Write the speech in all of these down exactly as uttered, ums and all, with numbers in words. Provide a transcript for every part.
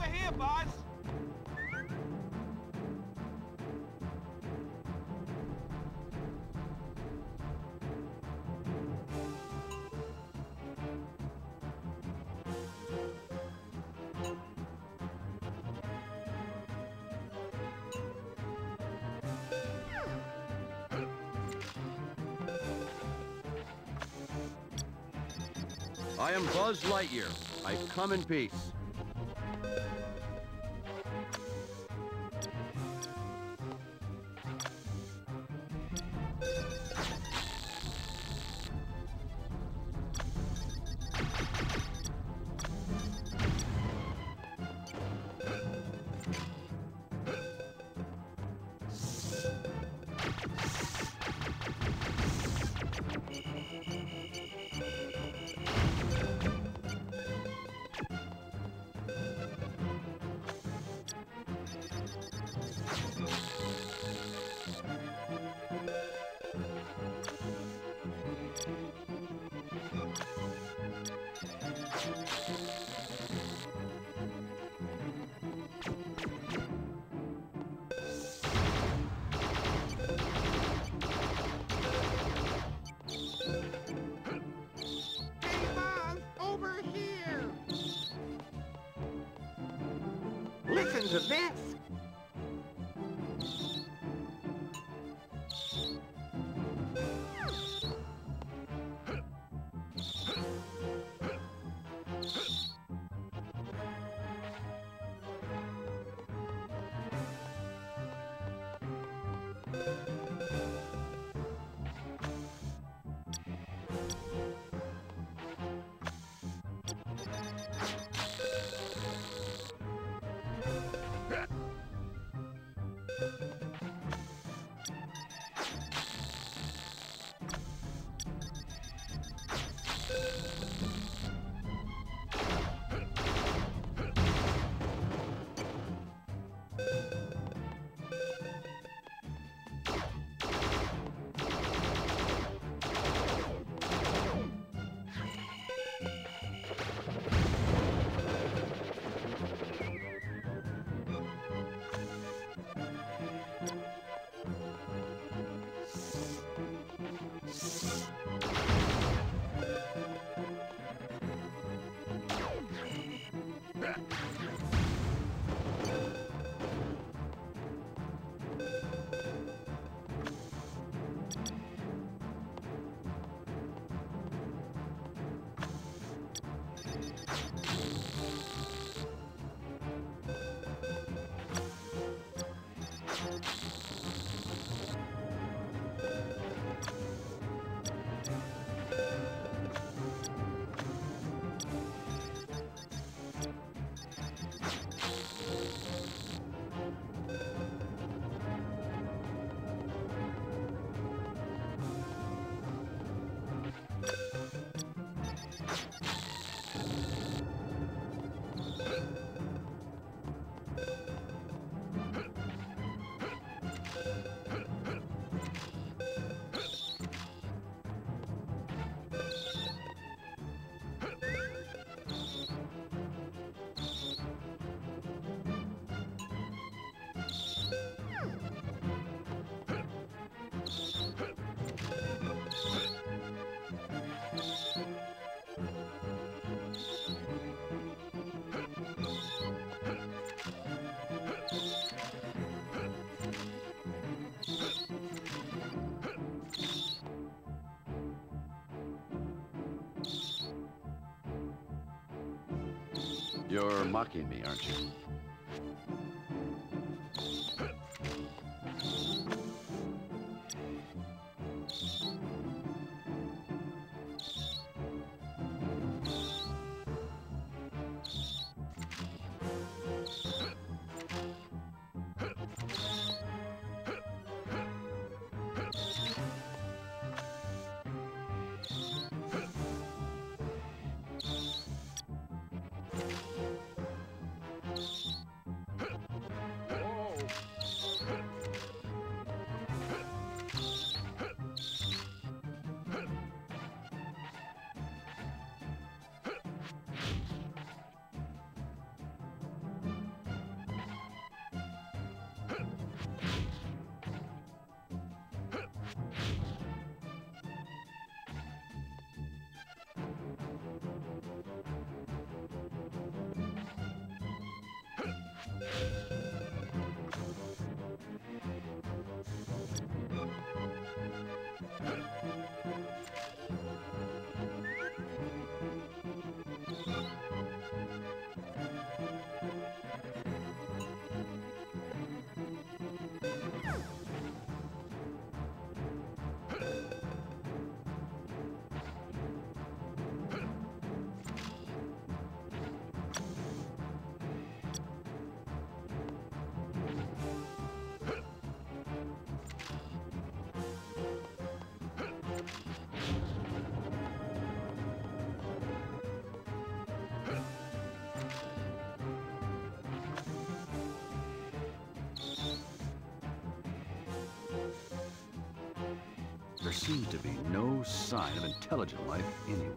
Over here, Buzz! I am Buzz Lightyear. I've come in peace. Listen to this! You're mocking me, aren't you? You there seemed to be no sign of intelligent life anywhere.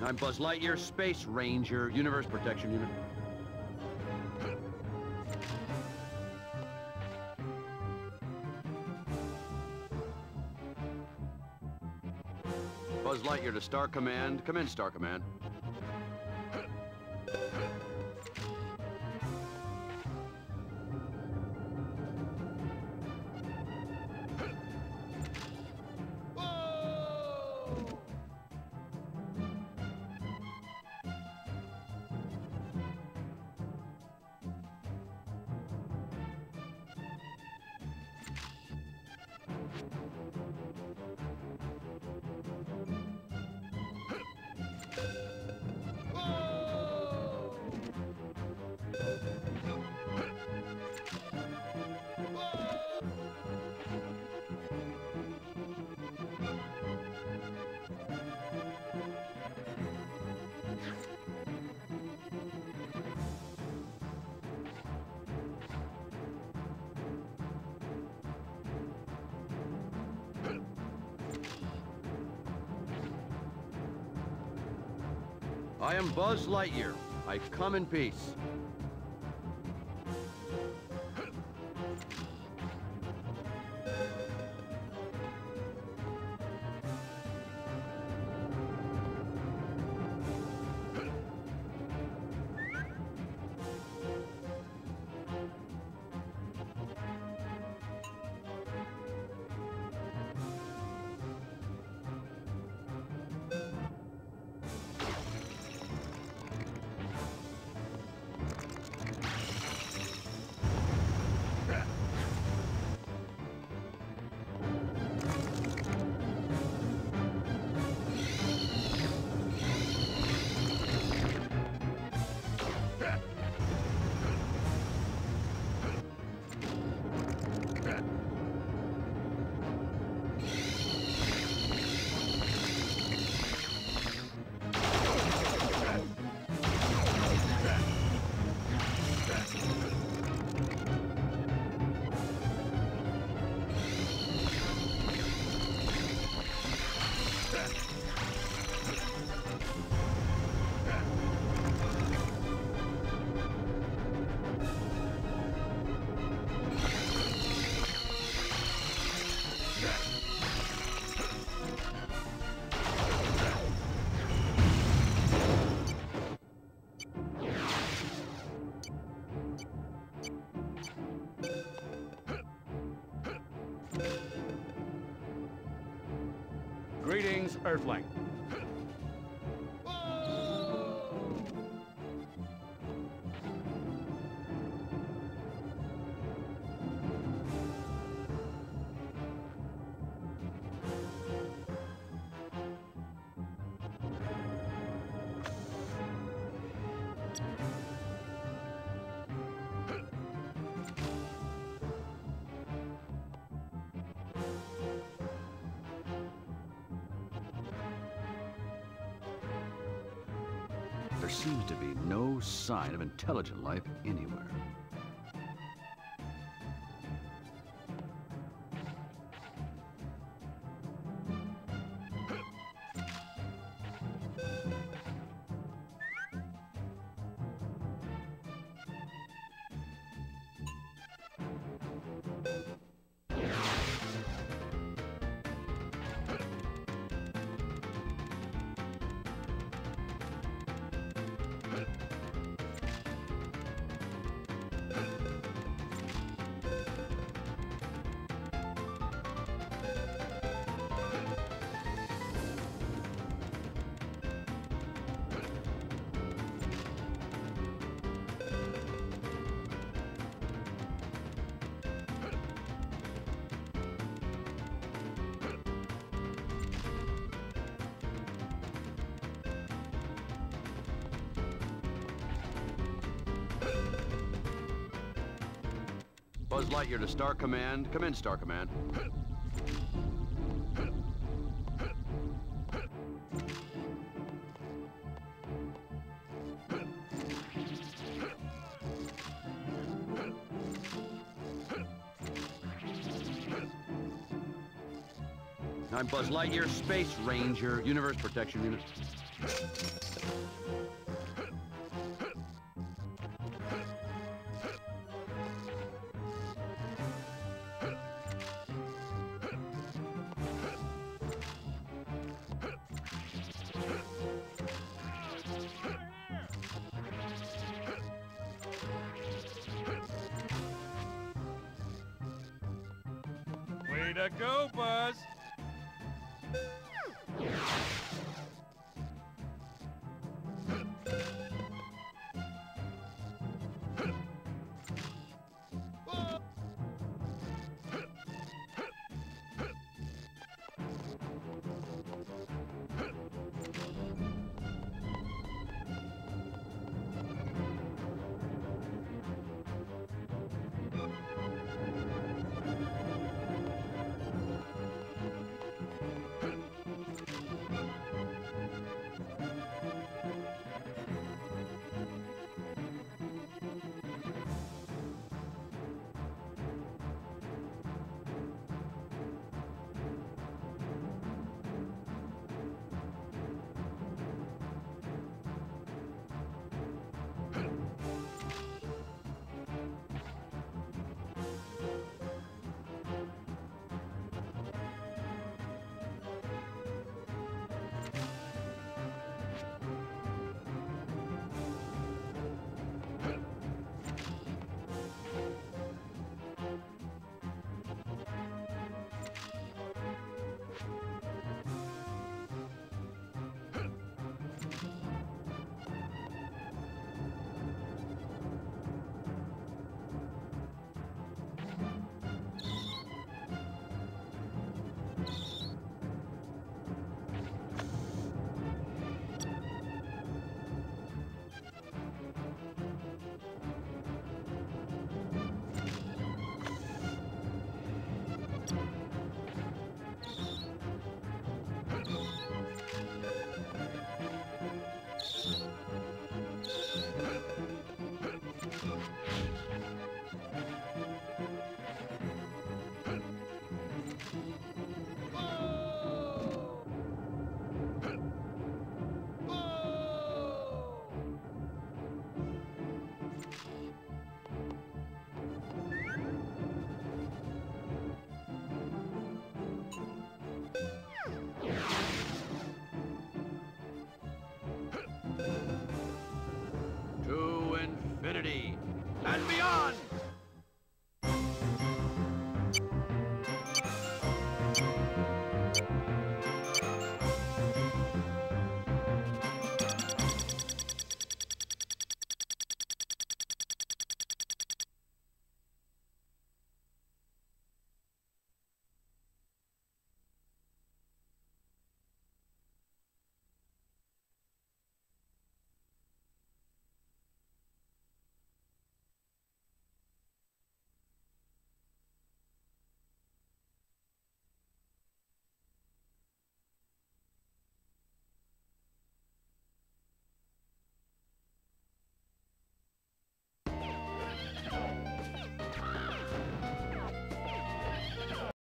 I'm Buzz Lightyear, Space Ranger, Universe Protection Unit. Buzz Lightyear to Star Command. Come in, Star Command. I am Buzz Lightyear. I come in peace. Greetings, Earthling. There seems to be no sign of intelligent life anywhere. Buzz Lightyear to Star Command. Come in, Star Command. I'm Buzz Lightyear, Space Ranger, Universe Protection Unit. Way to go, Buzz!